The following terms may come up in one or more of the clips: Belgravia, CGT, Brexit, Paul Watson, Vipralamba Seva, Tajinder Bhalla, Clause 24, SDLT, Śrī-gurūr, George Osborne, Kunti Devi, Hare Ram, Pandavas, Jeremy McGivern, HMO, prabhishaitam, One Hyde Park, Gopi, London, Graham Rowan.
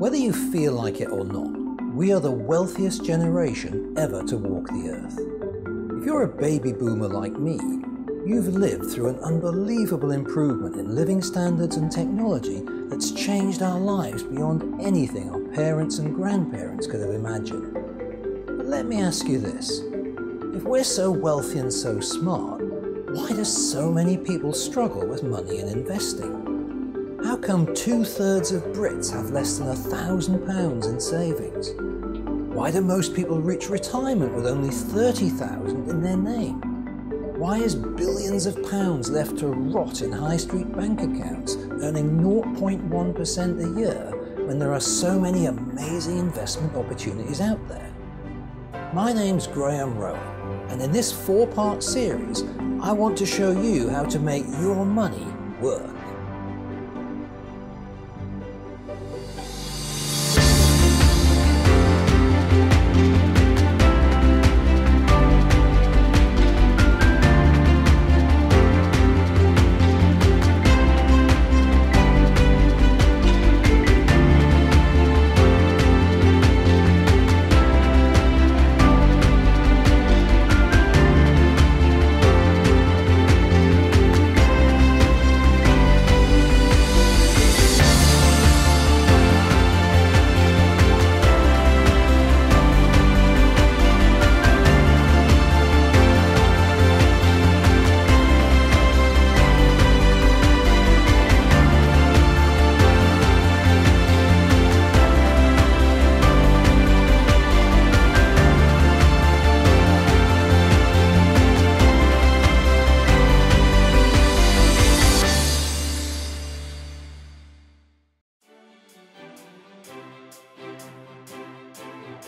Whether you feel like it or not, we are the wealthiest generation ever to walk the earth. If you're a baby boomer like me, you've lived through an unbelievable improvement in living standards and technology that's changed our lives beyond anything our parents and grandparents could have imagined. But let me ask you this, if we're so wealthy and so smart, why do so many people struggle with money and investing? How come 2/3 of Brits have less than £1,000 in savings? Why do most people reach retirement with only £30,000 in their name? Why is billions of pounds left to rot in high street bank accounts, earning 0.1% a year, when there are so many amazing investment opportunities out there? My name's Graham Rowan, and in this four-part series, I want to show you how to make your money work.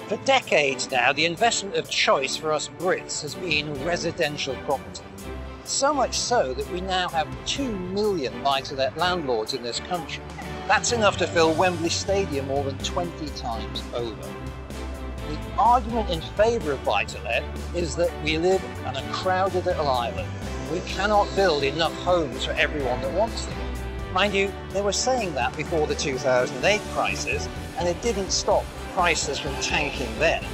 For decades now, the investment of choice for us Brits has been residential property. So much so that we now have 2 million buy-to-let landlords in this country. That's enough to fill Wembley Stadium more than 20 times over. The argument in favour of buy-to-let is that we live on a crowded little island. We cannot build enough homes for everyone that wants them. Mind you, they were saying that before the 2008 crisis, and it didn't stop prices from tanking then.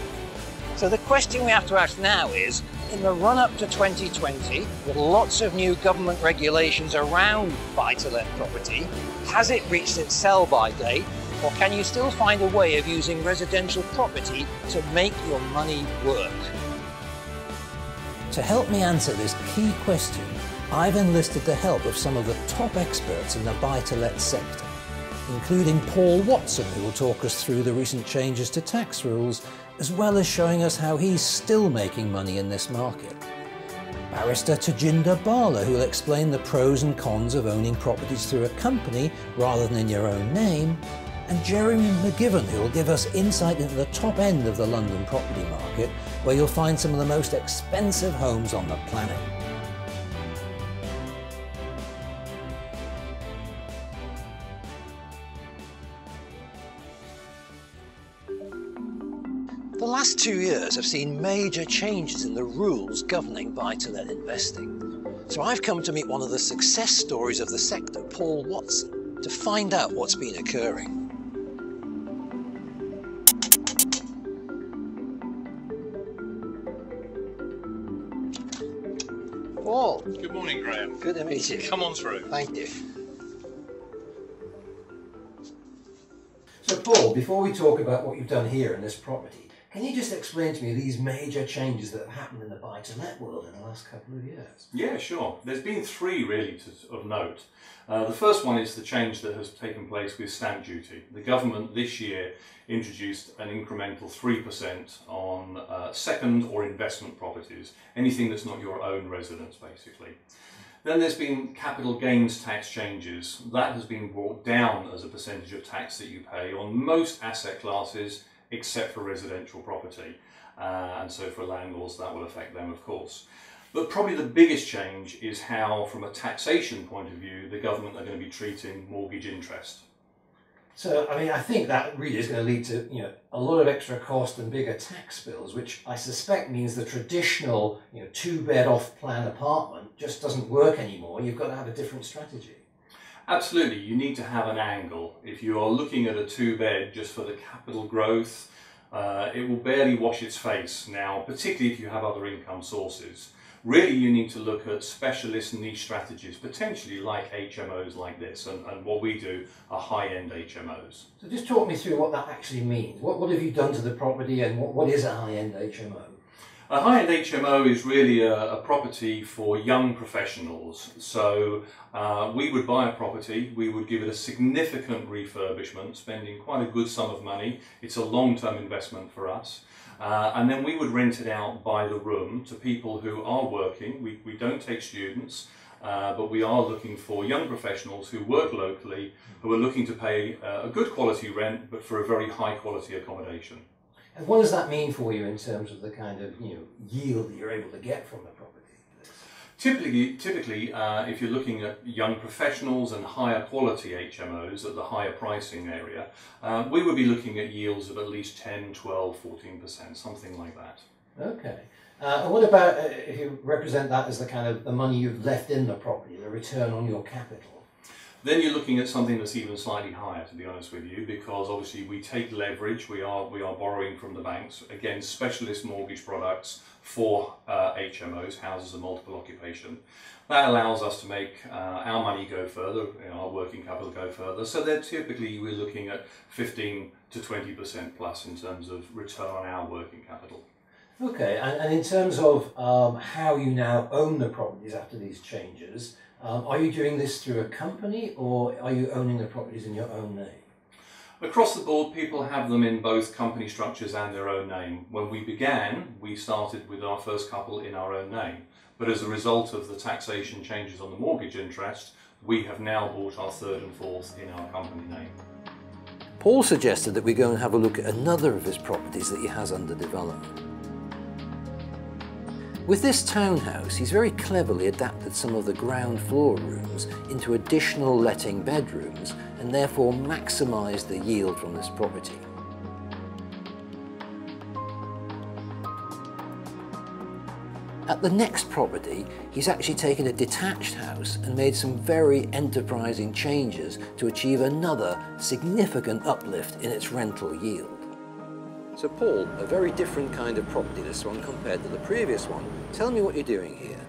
So the question we have to ask now is, in the run-up to 2020, with lots of new government regulations around buy-to-let property, has it reached its sell-by date, or can you still find a way of using residential property to make your money work? To help me answer this key question, I've enlisted the help of some of the top experts in the buy-to-let sector, including Paul Watson, who will talk us through the recent changes to tax rules, as well as showing us how he's still making money in this market. Barrister Tajinder Bhalla, who will explain the pros and cons of owning properties through a company rather than in your own name, and Jeremy McGivern, who will give us insight into the top end of the London property market, where you'll find some of the most expensive homes on the planet. The last 2 years have seen major changes in the rules governing buy-to-let investing. So I've come to meet one of the success stories of the sector, Paul Watson, to find out what's been occurring. Paul. Good morning, Graham. Good to meet you. Come on through. Thank you. So Paul, before we talk about what you've done here in this property, can you just explain to me these major changes that have happened in the buy-to-let world in the last couple of years? Yeah, sure. There's been three really of note. The first one is the change that has taken place with stamp duty. The government this year introduced an incremental 3% on second or investment properties, anything that's not your own residence basically. Then there's been capital gains tax changes. That has been brought down as a percentage of tax that you pay on most asset classes except for residential property, and so for landlords that will affect them of course. But probably the biggest change is how, from a taxation point of view, the government are going to be treating mortgage interest. So, I mean, I think that really is going to lead to, you know, a lot of extra cost and bigger tax bills, which I suspect means the traditional, you know, two-bed off-plan apartment just doesn't work anymore. You've got to have a different strategy. Absolutely, you need to have an angle. If you are looking at a two-bed just for the capital growth, it will barely wash its face now, particularly if you have other income sources. Really, you need to look at specialist niche strategies, potentially like HMOs like this, and what we do are high-end HMOs. So just talk me through what that actually means. What have you done to the property, and what is a high-end HMO? A high-end HMO is really a property for young professionals. So we would buy a property, we would give it a significant refurbishment, spending quite a good sum of money. It's a long-term investment for us. And then we would rent it out by the room to people who are working. We don't take students, but we are looking for young professionals who work locally, who are looking to pay a good quality rent, but for a very high quality accommodation. And what does that mean for you in terms of the kind of yield that you're able to get from the property? Typically, if you're looking at young professionals and higher quality HMOs at the higher pricing area, we would be looking at yields of at least 10, 12, 14%, something like that. Okay. And what about if you represent that as the kind of the money you've left in the property, the return on your capital? Then you're looking at something that's even slightly higher, to be honest with you, because obviously we take leverage, we are borrowing from the banks, again, specialist mortgage products for HMOs, houses of multiple occupation. That allows us to make our money go further, our working capital go further, so they're typically we're looking at 15 to 20% plus in terms of return on our working capital. Okay, and in terms of how you now own the properties after these changes, are you doing this through a company, or are you owning the properties in your own name? Across the board, people have them in both company structures and their own name. When we began, we started with our first couple in our own name. But as a result of the taxation changes on the mortgage interest, we have now bought our third and fourth in our company name. Paul suggested that we go and have a look at another of his properties that he has under development. With this townhouse, he's very cleverly adapted some of the ground floor rooms into additional letting bedrooms and therefore maximised the yield from this property. At the next property, he's actually taken a detached house and made some very enterprising changes to achieve another significant uplift in its rental yield. So Paul, a very different kind of property, this one, compared to the previous one. Tell me what you're doing here.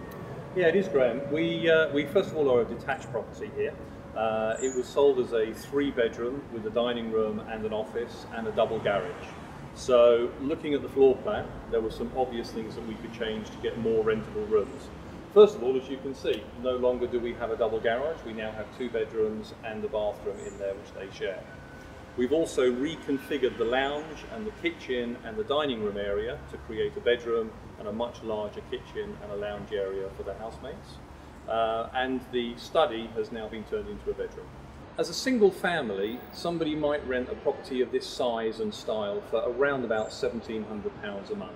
Yeah, it is, Graham. We first of all are a detached property here. It was sold as a three-bedroom with a dining room and an office and a double garage. So looking at the floor plan, there were some obvious things that we could change to get more rentable rooms. First of all, as you can see, no longer do we have a double garage. We now have two bedrooms and a bathroom in there which they share. We've also reconfigured the lounge and the kitchen and the dining room area to create a bedroom and a much larger kitchen and a lounge area for the housemates. And the study has now been turned into a bedroom. As a single family, somebody might rent a property of this size and style for around about £1,700 a month.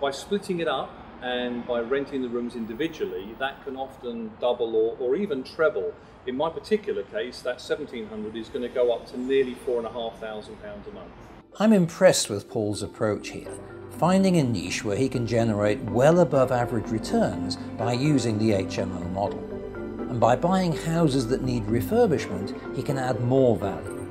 By splitting it up and by renting the rooms individually, that can often double or even treble. In my particular case, that £1,700 is going to go up to nearly £4,500 a month. I'm impressed with Paul's approach here, finding a niche where he can generate well above average returns by using the HMO model. And by buying houses that need refurbishment, he can add more value.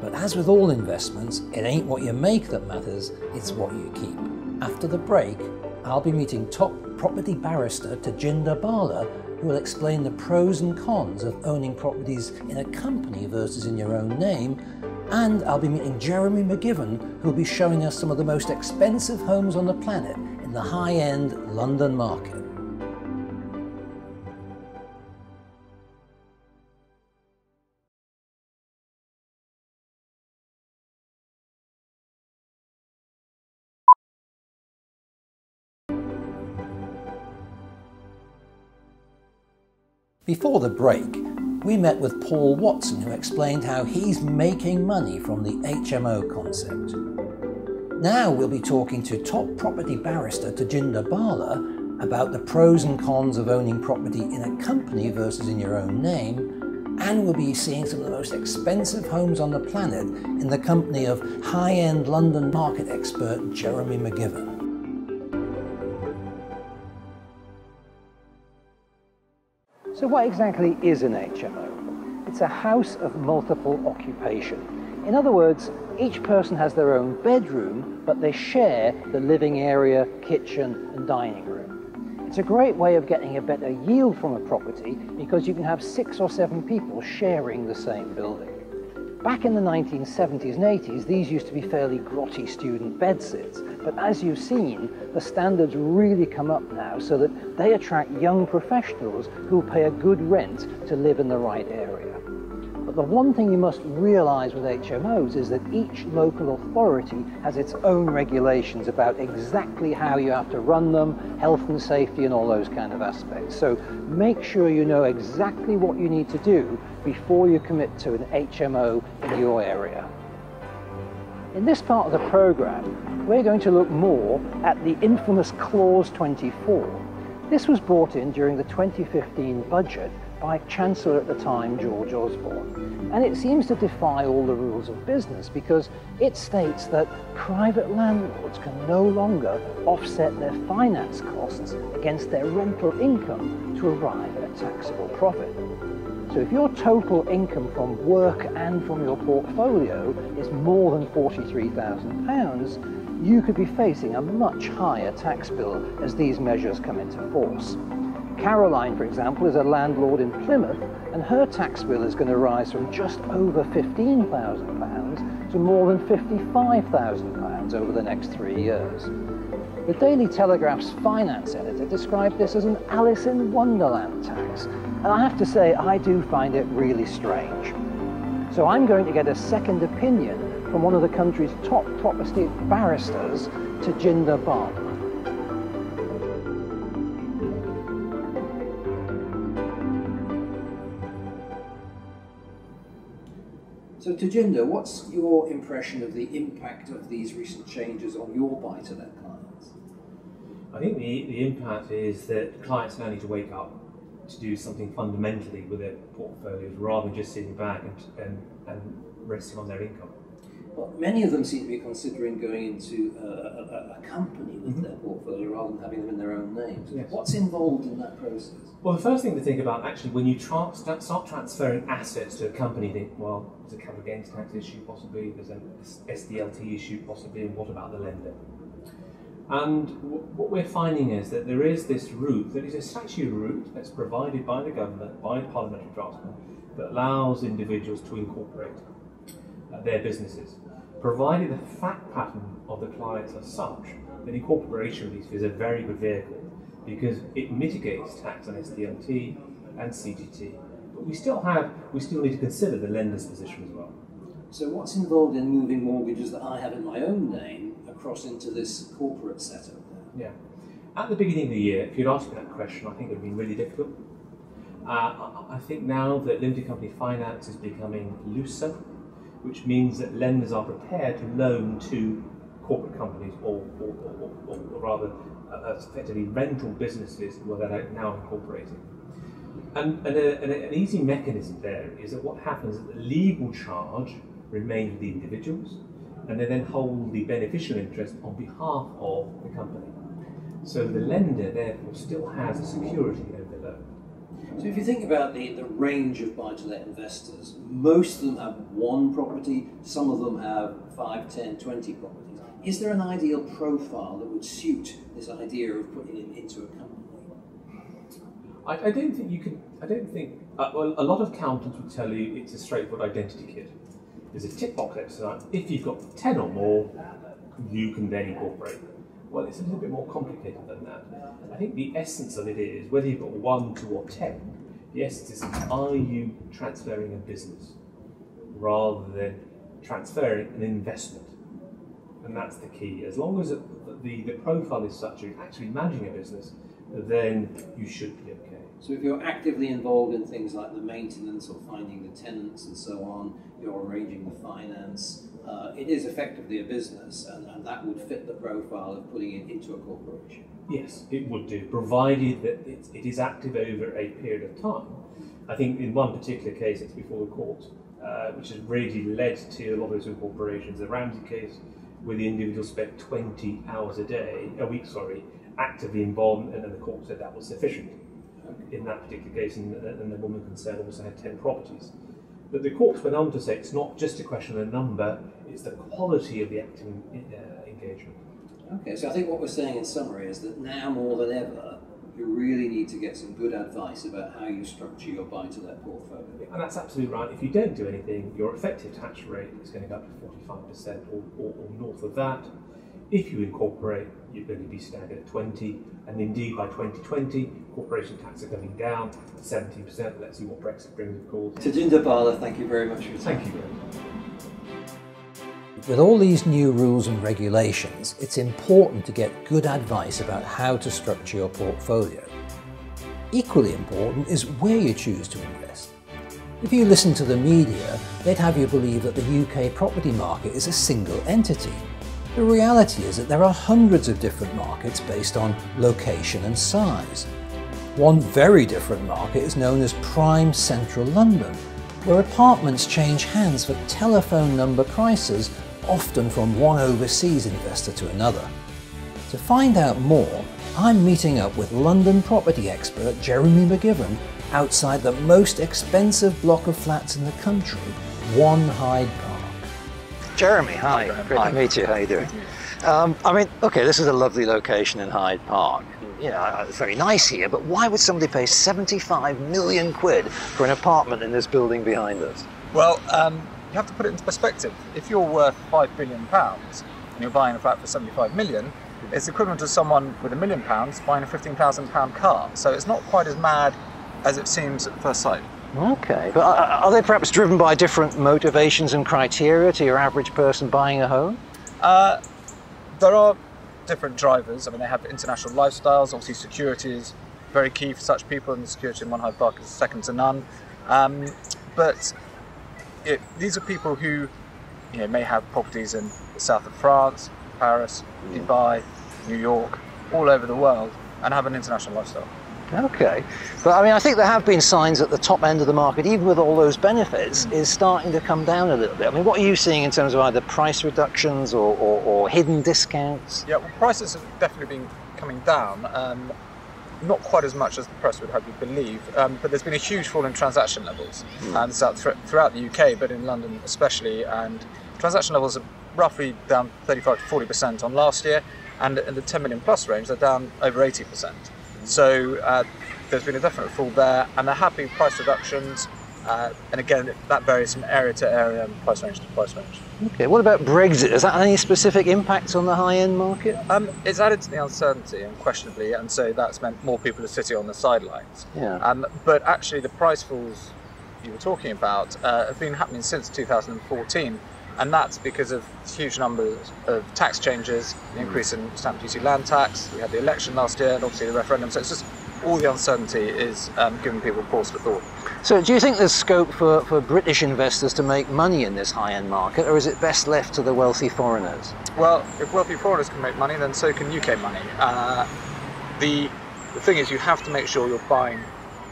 But as with all investments, it ain't what you make that matters, it's what you keep. After the break, I'll be meeting top property barrister Tajinder Bhalla, who will explain the pros and cons of owning properties in a company versus in your own name, and I'll be meeting Jeremy McGivern, who will be showing us some of the most expensive homes on the planet in the high-end London market. Before the break, we met with Paul Watson, who explained how he's making money from the HMO concept. Now we'll be talking to top property barrister Tajinder Bhalla about the pros and cons of owning property in a company versus in your own name, and we'll be seeing some of the most expensive homes on the planet in the company of high-end London market expert Jeremy McGivern. So what exactly is an HMO? It's a house of multiple occupation. In other words, each person has their own bedroom, but they share the living area, kitchen, and dining room. It's a great way of getting a better yield from a property because you can have 6 or 7 people sharing the same building. Back in the 1970s and 80s, these used to be fairly grotty student bedsits, but as you've seen, the standards really come up now so that they attract young professionals who pay a good rent to live in the right area. But the one thing you must realise with HMOs is that each local authority has its own regulations about exactly how you have to run them, health and safety and all those kind of aspects. So make sure you know exactly what you need to do before you commit to an HMO in your area. In this part of the programme, we're going to look more at the infamous Clause 24. This was brought in during the 2015 budget by Chancellor at the time, George Osborne. And it seems to defy all the rules of business because it states that private landlords can no longer offset their finance costs against their rental income to arrive at a taxable profit. So if your total income from work and from your portfolio is more than £43,000, you could be facing a much higher tax bill as these measures come into force. Caroline, for example, is a landlord in Plymouth, and her tax bill is going to rise from just over £15,000 to more than £55,000 over the next 3 years. The Daily Telegraph's finance editor described this as an Alice in Wonderland tax, and I have to say I do find it really strange. So I'm going to get a second opinion from one of the country's top property barristers, Tajinder Bhalla. So Tajinder, what's your impression of the impact of these recent changes on your buy-to-let clients? I think the impact is that clients now need to wake up to do something fundamentally with their portfolios rather than just sitting back and resting on their income. Well, many of them seem to be considering going into a company with their portfolio rather than having them in their own names. Yes. What's involved in that process? Well, the first thing to think about, actually, when you start transferring assets to a company, you think, well, there's a capital gains tax issue, possibly, there's an SDLT issue, possibly, and what about the lender? And what we're finding is that there is this route that is a statutory route that's provided by the government, by the parliamentary draftsman, that allows individuals to incorporate their businesses, provided the fact pattern of the clients are such that incorporation of these is a very good vehicle because it mitigates tax on SDLT and CGT. But we still need to consider the lender's position as well. So what's involved in moving mortgages that I have in my own name across into this corporate setup? Yeah. At the beginning of the year, if you'd asked me that question, I think it would be really difficult. I think now that limited company finance is becoming looser, which means that lenders are prepared to loan to corporate companies or rather effectively rental businesses where they're now incorporating. And an easy mechanism there is that what happens is that the legal charge remains with the individuals and they then hold the beneficial interest on behalf of the company. So the lender therefore still has a security over the loan. So if you think about the range of buy-to-let investors, most of them have one property, some of them have 5, 10, 20 properties. Is there an ideal profile that would suit this idea of putting it into a company? I don't think you can, well, a lot of accountants would tell you it's a straightforward identity kit. There's a tick box exercise. If you've got 10 or more, you can then incorporate. Well, it's a little bit more complicated than that. I think the essence of it is, whether you've got 1, 2 or 10, the essence is, are you transferring a business rather than transferring an investment? And that's the key. As long as the profile is such, you're actually managing a business, then you should be okay. So if you're actively involved in things like the maintenance or finding the tenants and so on, you're arranging the finance, it is effectively a business, and that would fit the profile of putting it into a corporation. Yes, it would do, provided that it is active over a period of time. I think in one particular case, it's before the court, which has really led to a lot of those incorporations. The Ramsey case, where the individual spent 20 hours a week, actively involved, and then the court said that was sufficient. In that particular case, and the woman concerned also had 10 properties. that the corpse when under sex is not just a question of number, it's the quality of the acting engagement. Okay, so I think what we're saying in summary is that now more than ever, you really need to get some good advice about how you structure your buy-to-let portfolio. Yeah, and that's absolutely right. If you don't do anything, your effective tax rate is going to go up to 45% or north of that. If you incorporate, you're going to be staggered at 20, and indeed by 2020, corporation tax are coming down to 17%. Let's see what Brexit brings, of course. Tajinder Bhalla, thank you very much for your time. Thank you very much. With all these new rules and regulations, it's important to get good advice about how to structure your portfolio. Equally important is where you choose to invest. If you listen to the media, they'd have you believe that the UK property market is a single entity. The reality is that there are hundreds of different markets based on location and size. One very different market is known as prime central London, where apartments change hands for telephone number prices, often from one overseas investor to another. To find out more, I'm meeting up with London property expert Jeremy McGivern outside the most expensive block of flats in the country, One Hyde Park. Jeremy, hi. Great to meet you. How are you doing? I mean, okay, this is a lovely location in Hyde Park. You know, it's very nice here, but why would somebody pay 75 million quid for an apartment in this building behind us? Well, you have to put it into perspective. If you're worth £5 billion and you're buying a flat for 75 million, it's equivalent to someone with £1 million buying a £15,000 car. So it's not quite as mad as it seems at first sight. Okay, but are they perhaps driven by different motivations and criteria to your average person buying a home? There are different drivers. I mean, they have international lifestyles. Obviously, security is very key for such people, and the security in One Hyde Park is second to none. But these are people who, you know, may have properties in the south of France, Paris, Dubai, New York, all over the world, and have an international lifestyle. Okay, but I mean, I think there have been signs that the top end of the market, even with all those benefits, is starting to come down a little bit. I mean, what are you seeing in terms of either price reductions or hidden discounts? Yeah, well, prices have definitely been coming down, not quite as much as the press would have you believe, but there's been a huge fall in transaction levels throughout the UK, but in London especially, and transaction levels are roughly down 35 to 40% on last year, and in the 10 million plus range, they're down over 80%. So there's been a definite fall there, and there have been price reductions, and again, that varies from area to area and price range to price range. Okay, what about Brexit? Has that had any specific impacts on the high-end market? It's added to the uncertainty, unquestionably, and so that's meant more people are sitting on the sidelines. Yeah. But actually, the price falls you were talking about have been happening since 2014, and that's because of huge numbers of tax changes, the increase in stamp duty land tax, we had the election last year and obviously the referendum, so it's just all the uncertainty is giving people pause for thought. So do you think there's scope for British investors to make money in this high-end market, or is it best left to the wealthy foreigners? Well, if wealthy foreigners can make money, then so can UK money. The thing is, you have to make sure you're buying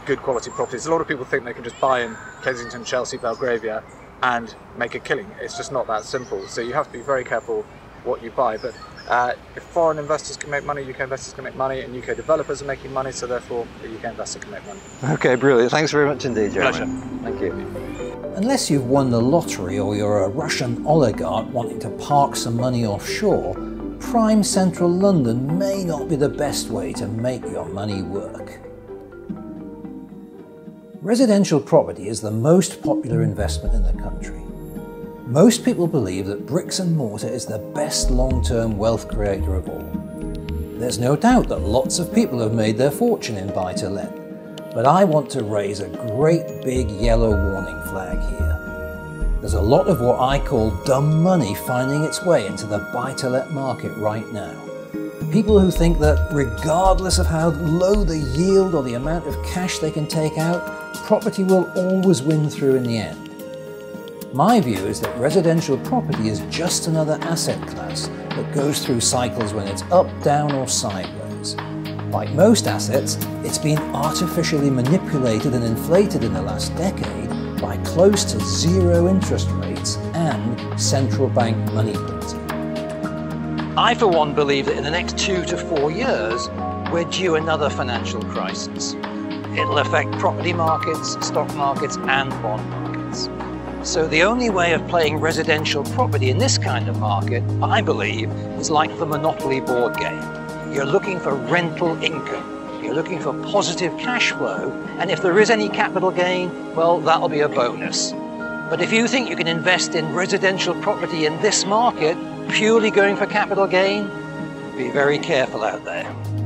good quality properties. A lot of people think they can just buy in Kensington, Chelsea, Belgravia and make a killing. It's just not that simple. So you have to be very careful what you buy. But if foreign investors can make money, UK investors can make money, and UK developers are making money, so therefore the UK investor can make money. Okay, brilliant. Thanks very much indeed, Jeremy. Pleasure. Thank you. Unless you've won the lottery or you're a Russian oligarch wanting to park some money offshore, prime central London may not be the best way to make your money work. Residential property is the most popular investment in the country. Most people believe that bricks and mortar is the best long-term wealth creator of all. There's no doubt that lots of people have made their fortune in buy-to-let, but I want to raise a great big yellow warning flag here. There's a lot of what I call dumb money finding its way into the buy-to-let market right now. People who think that regardless of how low the yield or the amount of cash they can take out, property will always win through in the end. My view is that residential property is just another asset class that goes through cycles when it's up, down or sideways. Like most assets, it's been artificially manipulated and inflated in the last decade by close to zero interest rates and central bank money printing. I for one believe that in the next 2 to 4 years, we're due another financial crisis. It'll affect property markets, stock markets, and bond markets. So the only way of playing residential property in this kind of market, I believe, is like the Monopoly board game. You're looking for rental income. You're looking for positive cash flow, and if there is any capital gain, well, that'll be a bonus. But if you think you can invest in residential property in this market purely going for capital gain, be very careful out there.